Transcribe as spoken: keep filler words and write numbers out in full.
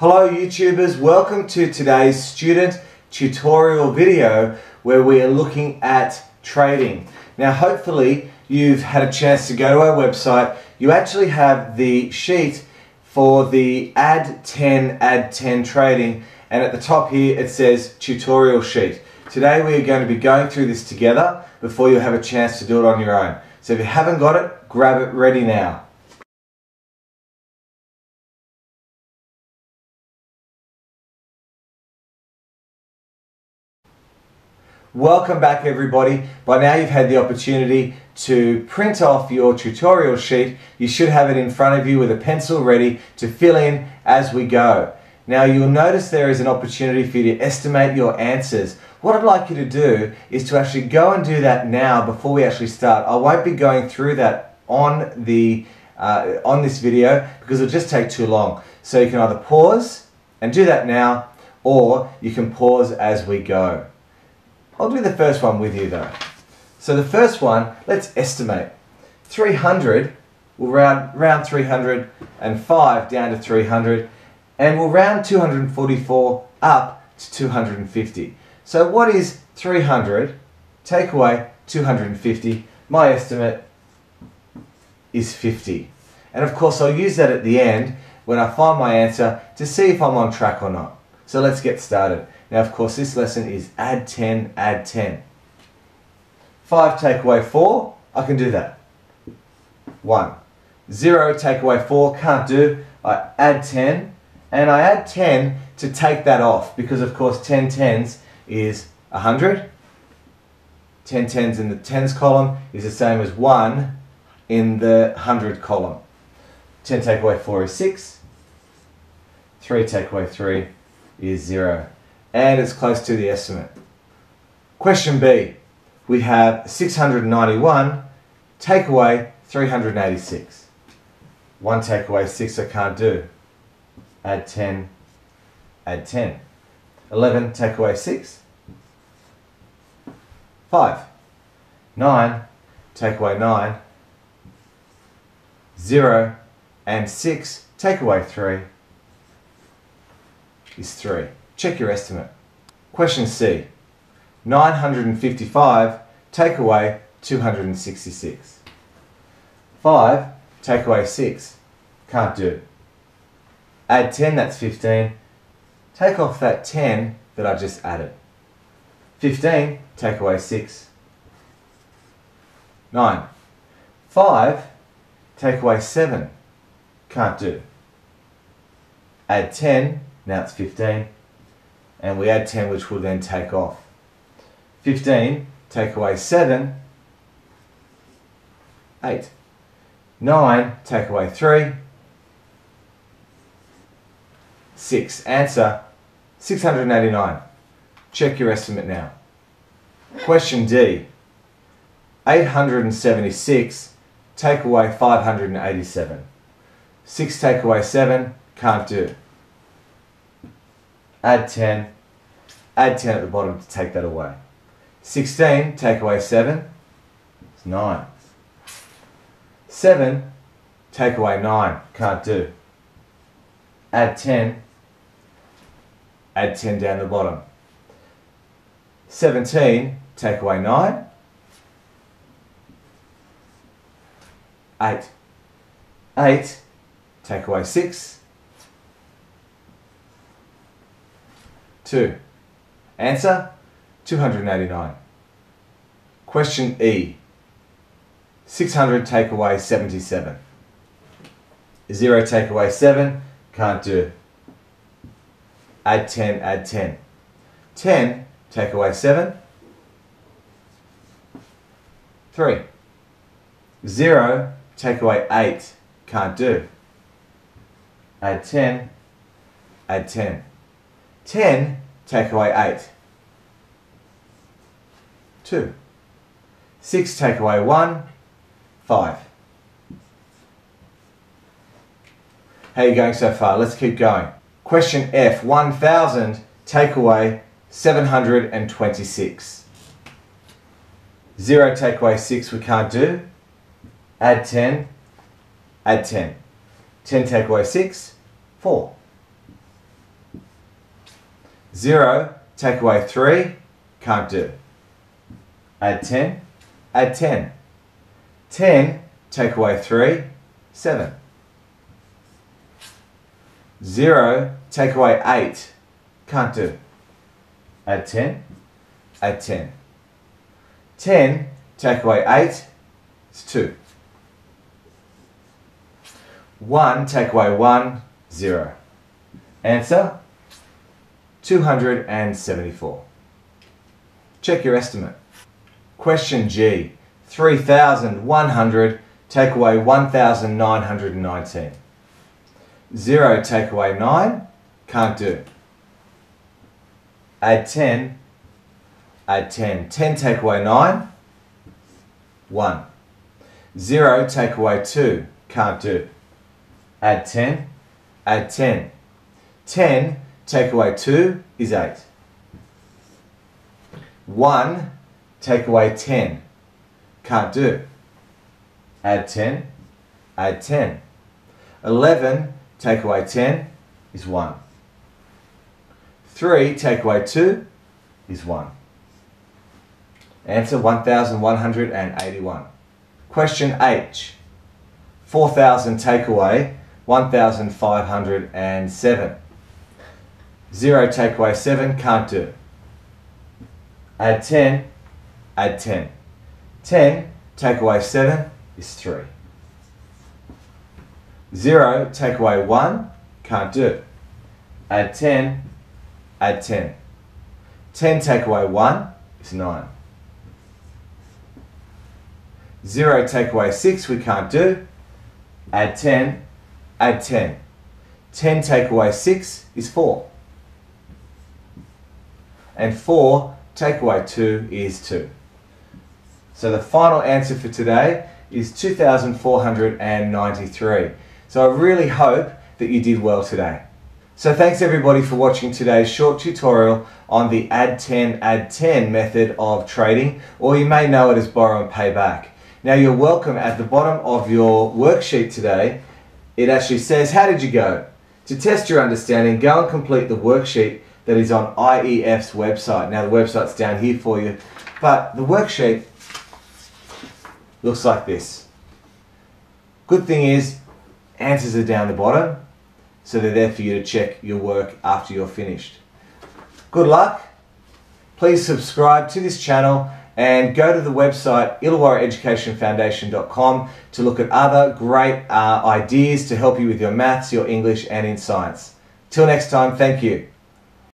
Hello YouTubers, welcome to today's student tutorial video where we are looking at trading. Now hopefully you've had a chance to go to our website. You actually have the sheet for the add ten add ten trading, and at the top here it says tutorial sheet. Today we are going to be going through this together before you have a chance to do it on your own. So if you haven't got it, grab it ready now. Welcome back everybody. By now you've had the opportunity to print off your tutorial sheet. You should have it in front of you with a pencil ready to fill in as we go. Now you'll notice there is an opportunity for you to estimate your answers. What I'd like you to do is to actually go and do that now before we actually start. I won't be going through that on, the, uh, on this video because it'll just take too long. So you can either pause and do that now, or you can pause as we go. I'll do the first one with you though. So the first one, let's estimate. three hundred, we'll round, round three hundred and five down to three hundred, and we'll round two hundred forty-four up to two hundred fifty. So what is three hundred, take away two hundred fifty, my estimate is fifty. And of course I'll use that at the end when I find my answer to see if I'm on track or not. So let's get started. Now of course this lesson is add ten, add ten. five take away four, I can do that. one. zero take away four, can't do. I add ten, and I add ten to take that off because of course ten tens is one hundred. ten tens in the tens column is the same as one in the hundred column. ten take away four is six. three take away three is zero. And it's close to the estimate. Question B, we have six hundred ninety-one, take away three hundred eighty-six. one take away six I can't do. Add ten, add ten. eleven take away six. five. nine take away nine. zero and six take away three is three. Check your estimate. Question C, nine hundred fifty-five, take away two hundred sixty-six. five, take away six, can't do. Add ten, that's fifteen. Take off that ten that I just added. fifteen, take away six. nine. five, take away seven, can't do. Add ten, now it's fifteen. And we add ten, which will then take off. fifteen, take away seven, eight. nine, take away three, six. Answer, six hundred eighty-nine. Check your estimate now. Question D, eight hundred seventy-six, take away five hundred eighty-seven. six take away seven, can't do. Add ten, add ten at the bottom to take that away. sixteen, take away seven, it's nine. seven, take away nine, can't do. Add ten, add ten down the bottom. seventeen, take away nine, eight. eight, take away six, two. Answer, two hundred eighty-nine. Question E, six hundred take away seventy-seven. zero take away seven, can't do. Add ten, add ten. ten take away seven, three. zero take away eight, can't do. Add ten, add ten. ten, take away eight, two. six, take away one, five. How are you going so far? Let's keep going. Question F, one thousand, take away seven hundred twenty-six. zero, take away six, we can't do. Add ten, add ten. ten, take away six, four. zero, take away three, can't do. Add ten, add ten. ten, take away three, seven. zero, take away eight, can't do. Add ten, add ten. ten, take away eight, it's two. one, take away one, zero. Answer, two hundred seventy-four. Check your estimate. Question G, three thousand one hundred, take away one thousand nine hundred nineteen. zero, take away nine, can't do. Add ten, add ten. ten, take away nine, one. zero, take away two, can't do. Add ten, add ten. ten, take away two is eight. one, take away ten, can't do. Add ten, add ten. eleven, take away ten is one. three, take away two is one. Answer one thousand one hundred eighty-one. Question H. four thousand take away one thousand five hundred seven. zero, take away seven, can't do. Add ten, add ten. ten, take away seven is three. zero, take away one, can't do. Add ten, add ten. ten, take away one is nine. zero, take away six, we can't do. Add ten, add ten. ten, take away six is four. And four, take away two is two. So the final answer for today is two thousand four hundred ninety-three. So I really hope that you did well today. So thanks everybody for watching today's short tutorial on the add ten, add ten method of trading, or you may know it as borrow and pay back. Now you're welcome at the bottom of your worksheet today. It actually says, how did you go? To test your understanding, go and complete the worksheet that is on I E F's website. Now the website's down here for you, but the worksheet looks like this. Good thing is, answers are down the bottom, so they're there for you to check your work after you're finished. Good luck. Please subscribe to this channel and go to the website Illawarra Education Foundation dot com to look at other great uh, ideas to help you with your maths, your English and in science. Till next time, thank you.